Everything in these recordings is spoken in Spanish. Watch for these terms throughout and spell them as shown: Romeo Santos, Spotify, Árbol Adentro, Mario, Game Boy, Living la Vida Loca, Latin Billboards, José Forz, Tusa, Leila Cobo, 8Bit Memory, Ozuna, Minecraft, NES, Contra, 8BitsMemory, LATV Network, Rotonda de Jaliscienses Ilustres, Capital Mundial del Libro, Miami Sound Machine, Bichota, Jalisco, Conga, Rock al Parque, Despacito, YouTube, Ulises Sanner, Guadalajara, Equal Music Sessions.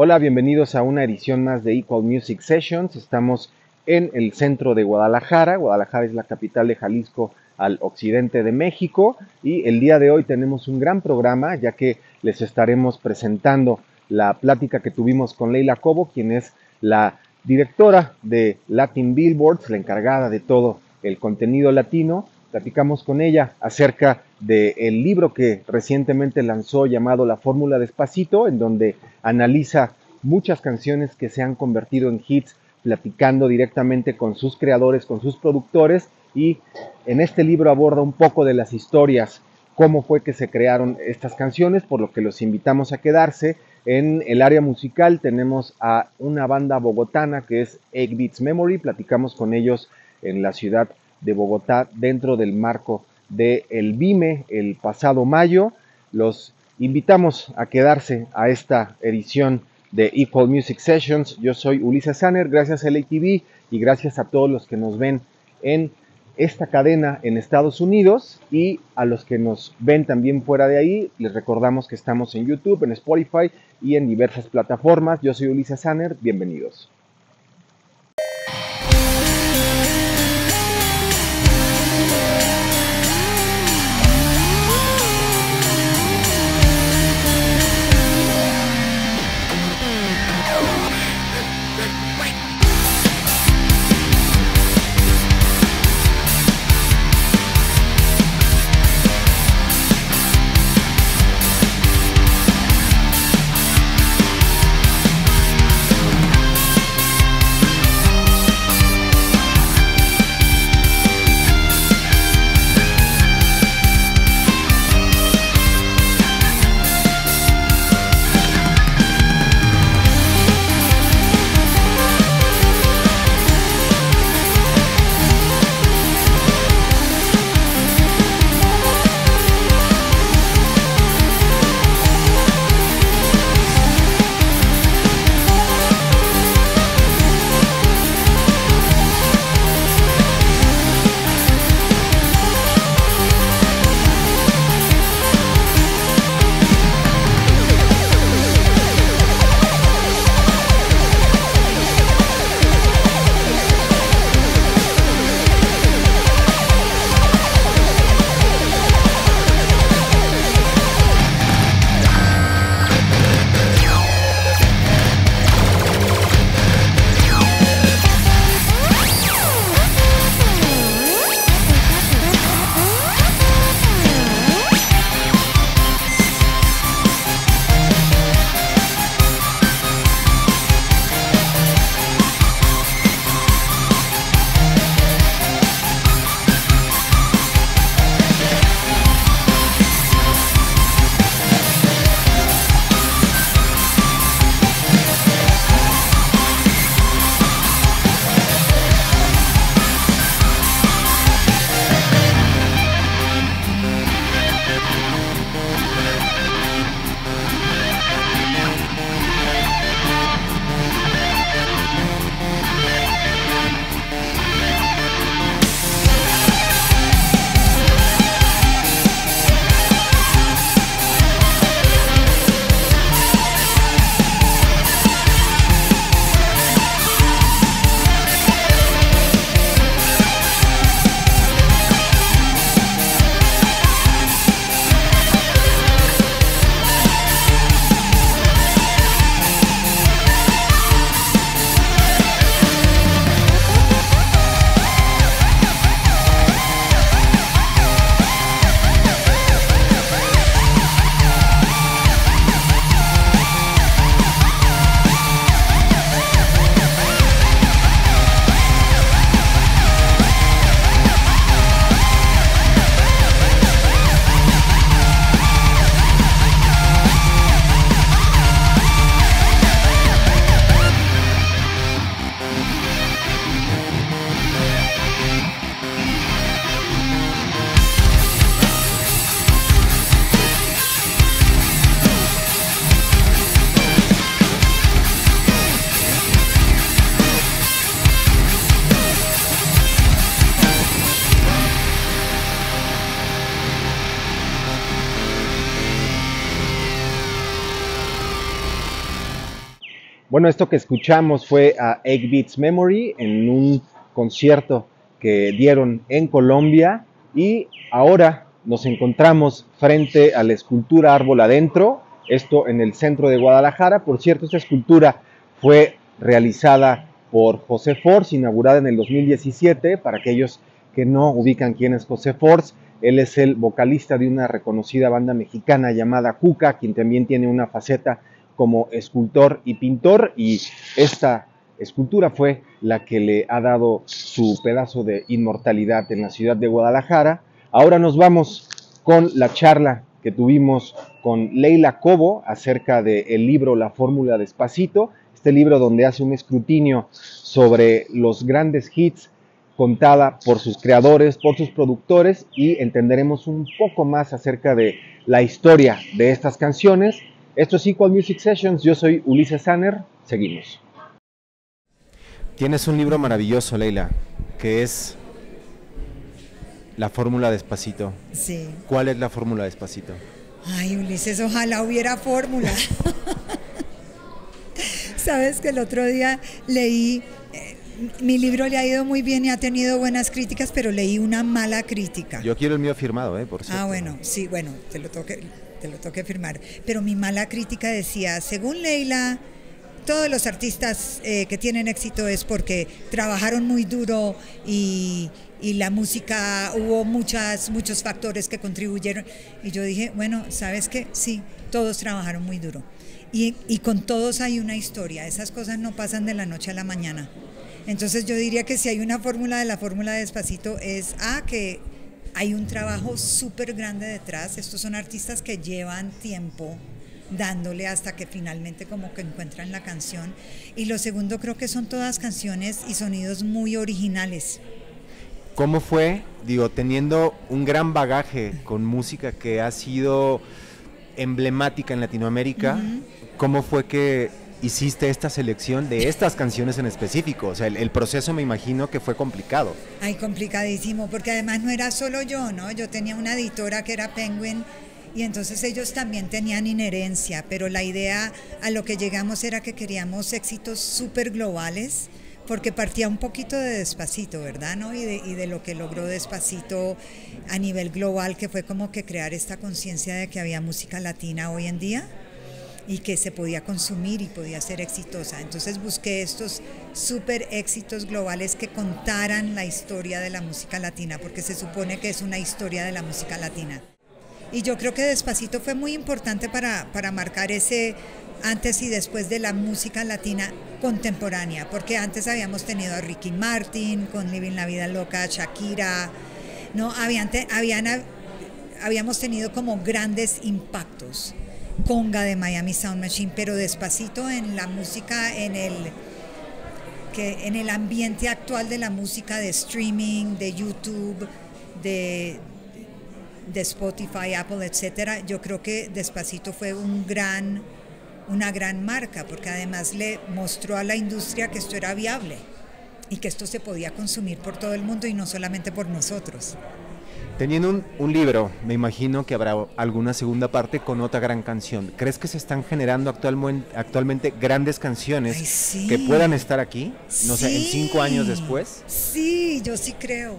Hola, bienvenidos a una edición más de Equal Music Sessions. Estamos en el centro de Guadalajara. Guadalajara es la capital de Jalisco al occidente de México. Y el día de hoy tenemos un gran programa, ya que les estaremos presentando la plática que tuvimos con Leila Cobo, quien es la directora de Latin Billboards, la encargada de todo el contenido latino. Platicamos con ella acerca del libro que recientemente lanzó llamado La Fórmula Despacito, en donde analiza muchas canciones que se han convertido en hits, platicando directamente con sus creadores, con sus productores, y en este libro aborda un poco de las historias, cómo fue que se crearon estas canciones, por lo que los invitamos a quedarse. En el área musical tenemos a una banda bogotana que es 8Bit Memory, platicamos con ellos en la ciudad de Bogotá dentro del marco del BIME el pasado mayo. Los invitamos a quedarse a esta edición de Equal Music Sessions. Yo soy Ulises Sanner, gracias a LATV y gracias a todos los que nos ven en esta cadena en Estados Unidos, y a los que nos ven también fuera de ahí, les recordamos que estamos en YouTube, en Spotify y en diversas plataformas. Yo soy Ulises Sanner, bienvenidos. Bueno, esto que escuchamos fue a 8Bit Memory en un concierto que dieron en Colombia, y ahora nos encontramos frente a la escultura Árbol Adentro, esto en el centro de Guadalajara. Por cierto, esta escultura fue realizada por José Forz, inaugurada en el 2017, para aquellos que no ubican quién es José Forz. Él es el vocalista de una reconocida banda mexicana llamada Cuca, quien también tiene una faceta como escultor y pintor, y esta escultura fue la que le ha dado su pedazo de inmortalidad en la ciudad de Guadalajara. Ahora nos vamos con la charla que tuvimos con Leila Cobo acerca del libro La Fórmula Despacito, este libro donde hace un escrutinio sobre los grandes hits contada por sus creadores, por sus productores, y entenderemos un poco más acerca de la historia de estas canciones. Esto es Equal Music Sessions, yo soy Ulises Sanner, seguimos. Tienes un libro maravilloso, Leila, que es La Fórmula Despacito. Sí. ¿Cuál es la Fórmula Despacito? Ay, Ulises, ojalá hubiera fórmula. Sabes que el otro día leí... mi libro le ha ido muy bien y ha tenido buenas críticas, pero leí una mala crítica. Yo quiero el mío firmado, por cierto. Ah, bueno, sí, bueno, te lo tengo que firmar. Pero mi mala crítica decía, según Leila, todos los artistas que tienen éxito es porque trabajaron muy duro y la música, hubo muchos factores que contribuyeron. Y yo dije, bueno, ¿sabes qué? Sí, todos trabajaron muy duro. Y con todos hay una historia, esas cosas no pasan de la noche a la mañana. Entonces yo diría que si hay una fórmula de la Fórmula Despacito es que hay un trabajo súper grande detrás. Estos son artistas que llevan tiempo dándole hasta que finalmente como que encuentran la canción. Y lo segundo, creo que son todas canciones y sonidos muy originales. ¿Cómo fue, teniendo un gran bagaje con música que ha sido emblemática en Latinoamérica, cómo fue que hiciste esta selección de estas canciones en específico? O sea, el proceso me imagino que fue complicado. Ay, complicadísimo, porque además no era solo yo, ¿no? Yo tenía una editora que era Penguin y entonces ellos también tenían inherencia, pero la idea a lo que llegamos era que queríamos éxitos súper globales, porque partía un poquito de Despacito, ¿verdad? ¿No? Y de lo que logró Despacito a nivel global, que fue como que crear esta conciencia de que había música latina hoy en día y que se podía consumir y podía ser exitosa. Entonces busqué estos súper éxitos globales que contaran la historia de la música latina, porque se supone que es una historia de la música latina. Y yo creo que Despacito fue muy importante para marcar ese antes y después de la música latina contemporánea, porque antes habíamos tenido a Ricky Martin con Living la Vida Loca, Shakira, ¿no? Habíamos tenido como grandes impactos. Conga de Miami Sound Machine, pero Despacito en la música, en el ambiente actual de la música, de streaming, de YouTube, de Spotify, Apple, etcétera. Yo creo que Despacito fue una gran marca, porque además le mostró a la industria que esto era viable y que esto se podía consumir por todo el mundo y no solamente por nosotros. Teniendo un libro, me imagino que habrá alguna segunda parte con otra gran canción. ¿Crees que se están generando actualmente grandes canciones que puedan estar aquí? No sé, en 5 años después. Sí, yo sí creo.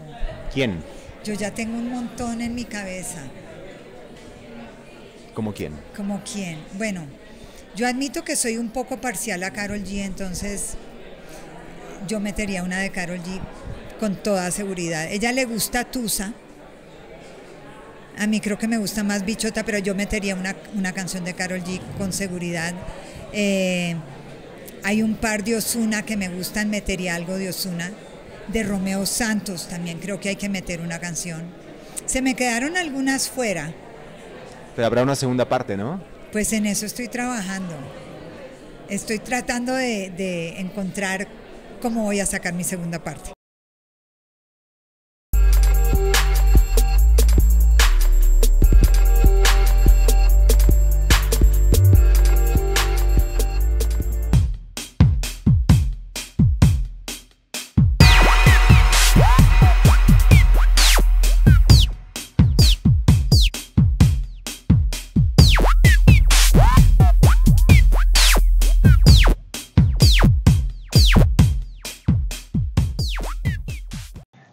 ¿Quién? Yo ya tengo un montón en mi cabeza. ¿Cómo quién? ¿Cómo quién? Bueno, yo admito que soy un poco parcial a Karol G, entonces yo metería una de Karol G con toda seguridad. Ella le gusta Tusa. A mí creo que me gusta más Bichota, pero yo metería una canción de Karol G con seguridad. Hay un par de Ozuna que me gustan, metería algo de Ozuna. De Romeo Santos también creo que hay que meter una canción. Se me quedaron algunas fuera. Pero habrá una segunda parte, ¿no? Pues en eso estoy trabajando. Estoy tratando de encontrar cómo voy a sacar mi segunda parte.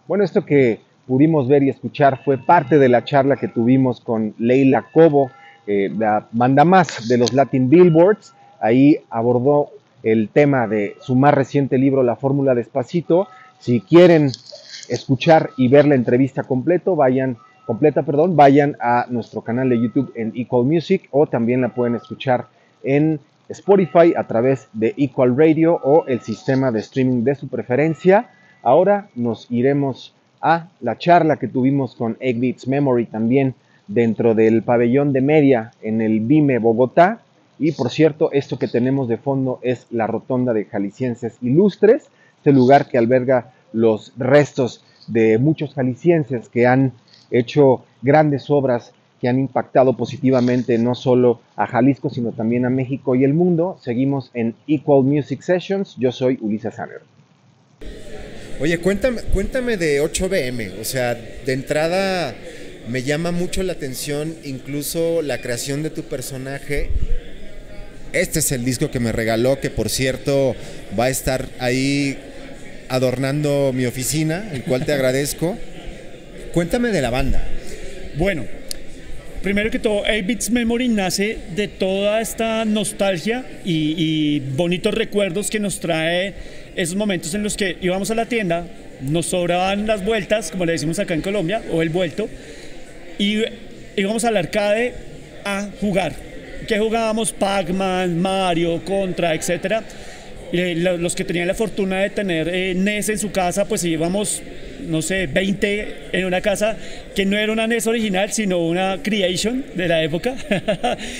Bueno, esto que pudimos ver y escuchar fue parte de la charla que tuvimos con Leila Cobo, la mandamás de los Latin Billboards. Ahí abordó el tema de su más reciente libro, La Fórmula Despacito. Si quieren escuchar y ver la entrevista completa, vayan a nuestro canal de YouTube en Equal Music, o también la pueden escuchar en Spotify a través de Equal Radio o el sistema de streaming de su preferencia. Ahora nos iremos a la charla que tuvimos con 8Bit Memory también dentro del pabellón de media en el BIME Bogotá. Y por cierto, esto que tenemos de fondo es la Rotonda de Jaliscienses Ilustres, este lugar que alberga los restos de muchos jaliscienses que han hecho grandes obras que han impactado positivamente no solo a Jalisco, sino también a México y el mundo. Seguimos en Equal Music Sessions. Yo soy Ulises Sanner. Oye, cuéntame de 8BM. O sea, de entrada me llama mucho la atención incluso la creación de tu personaje. Este es el disco que me regaló, que por cierto va a estar ahí adornando mi oficina, el cual te agradezco. Cuéntame de la banda. Bueno, primero que todo, 8Bit Memory nace de toda esta nostalgia y bonitos recuerdos que nos trae esos momentos en los que íbamos a la tienda, nos sobraban las vueltas, como le decimos acá en Colombia, o el vuelto, y íbamos al arcade a jugar. ¿Qué jugábamos? Pac-Man, Mario, Contra, etc. Los que tenían la fortuna de tener NES en su casa, pues íbamos, no sé, 20 en una casa que no era una NES original, sino una creation de la época.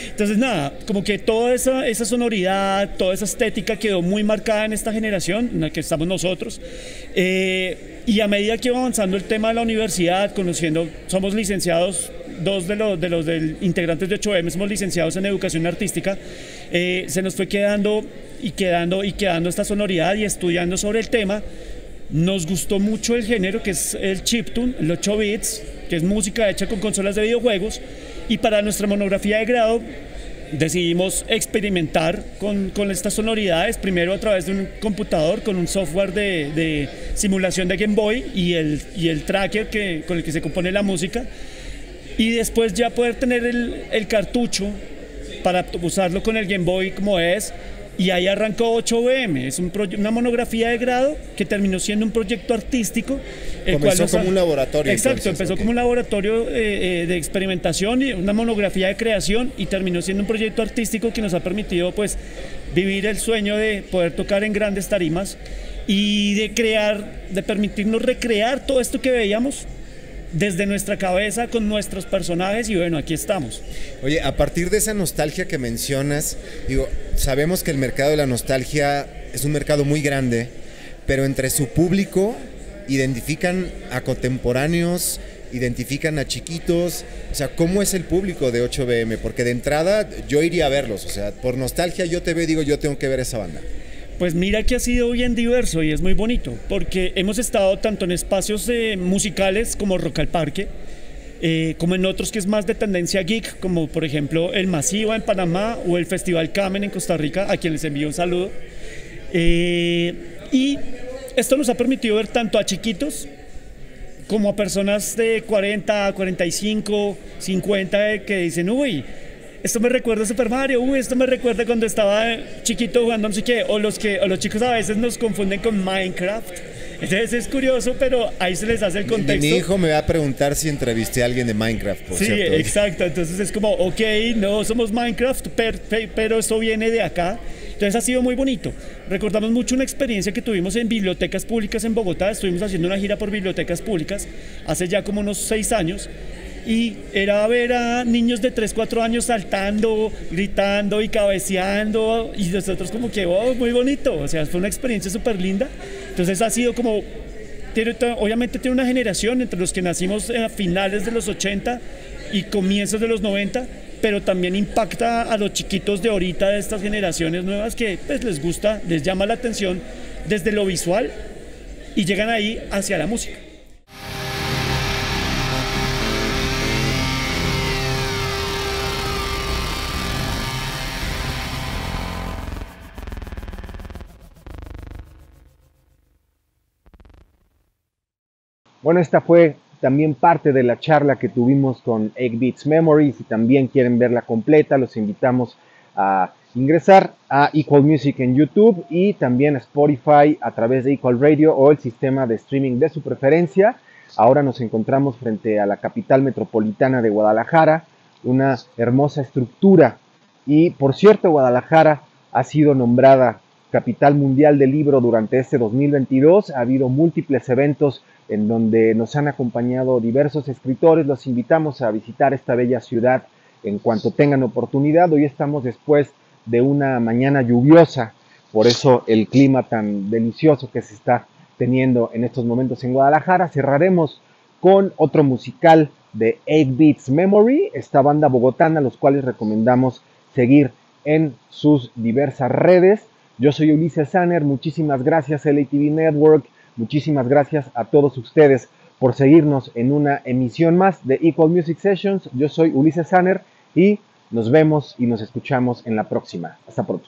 Entonces nada, como que toda esa sonoridad, toda esa estética quedó muy marcada en esta generación en la que estamos nosotros. Y a medida que iba avanzando el tema de la universidad, conociendo, somos licenciados, dos de los integrantes de 8M somos licenciados en educación artística, se nos fue quedando esta sonoridad, y estudiando sobre el tema nos gustó mucho el género que es el chiptune, el 8 bits, que es música hecha con consolas de videojuegos, y para nuestra monografía de grado decidimos experimentar con estas sonoridades, primero a través de un computador con un software de simulación de Game Boy y el tracker con el que se compone la música, y después ya poder tener el cartucho para usarlo con el Game Boy como es. Y ahí arrancó 8BM, es una monografía de grado que terminó siendo un proyecto artístico. Comenzó como un laboratorio. Exacto, entonces, empezó como un laboratorio de experimentación y una monografía de creación, y terminó siendo un proyecto artístico que nos ha permitido, pues, vivir el sueño de poder tocar en grandes tarimas y de permitirnos recrear todo esto que veíamos desde nuestra cabeza con nuestros personajes, y bueno, aquí estamos. Oye, a partir de esa nostalgia que mencionas, digo, sabemos que el mercado de la nostalgia es un mercado muy grande, pero entre su público identifican a contemporáneos, identifican a chiquitos. O sea, ¿cómo es el público de 8BM? Porque de entrada yo iría a verlos, o sea, por nostalgia yo te veo y digo, yo tengo que ver esa banda. Pues mira que ha sido bien diverso y es muy bonito, porque hemos estado tanto en espacios musicales como Rock al Parque, como en otros que es más de tendencia geek, como por ejemplo el Masiva en Panamá o el Festival Kamen en Costa Rica, a quien les envío un saludo. Y esto nos ha permitido ver tanto a chiquitos como a personas de 40, 45, 50 que dicen, uy, esto me recuerda a Super Mario, uy, esto me recuerda cuando estaba chiquito jugando no sé qué, o los chicos a veces nos confunden con Minecraft. Entonces es curioso, pero ahí se les hace el contexto. Mi hijo me va a preguntar si entrevisté a alguien de Minecraft, por cierto. Sí, exacto, entonces es como, ok, no somos Minecraft, pero esto viene de acá. Entonces ha sido muy bonito. Recordamos mucho una experiencia que tuvimos en bibliotecas públicas en Bogotá. Estuvimos haciendo una gira por bibliotecas públicas hace ya como unos 6 años, y era ver a niños de 3, 4 años saltando, gritando y cabeceando, y nosotros como que, oh, muy bonito. O sea, fue una experiencia súper linda. Entonces ha sido como, obviamente tiene una generación entre los que nacimos a finales de los 80 y comienzos de los 90, pero también impacta a los chiquitos de ahorita, de estas generaciones nuevas que pues les gusta, les llama la atención desde lo visual, y llegan ahí hacia la música. Bueno, esta fue también parte de la charla que tuvimos con 8Bit Memory. Si también quieren verla completa, los invitamos a ingresar a Equal Music en YouTube y también a Spotify a través de Equal Radio o el sistema de streaming de su preferencia. Ahora nos encontramos frente a la capital metropolitana de Guadalajara, una hermosa estructura. Y por cierto, Guadalajara ha sido nombrada Capital Mundial del Libro durante este 2022. Ha habido múltiples eventos en donde nos han acompañado diversos escritores. Los invitamos a visitar esta bella ciudad en cuanto tengan oportunidad. Hoy estamos después de una mañana lluviosa, por eso el clima tan delicioso que se está teniendo en estos momentos en Guadalajara. Cerraremos con otro musical de 8Bit Memory, esta banda bogotana, los cuales recomendamos seguir en sus diversas redes. Yo soy Ulises Sanner, muchísimas gracias LATV Network, muchísimas gracias a todos ustedes por seguirnos en una emisión más de Equal Music Sessions. Yo soy Ulises Sanner y nos vemos y nos escuchamos en la próxima. Hasta pronto.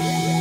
Yeah.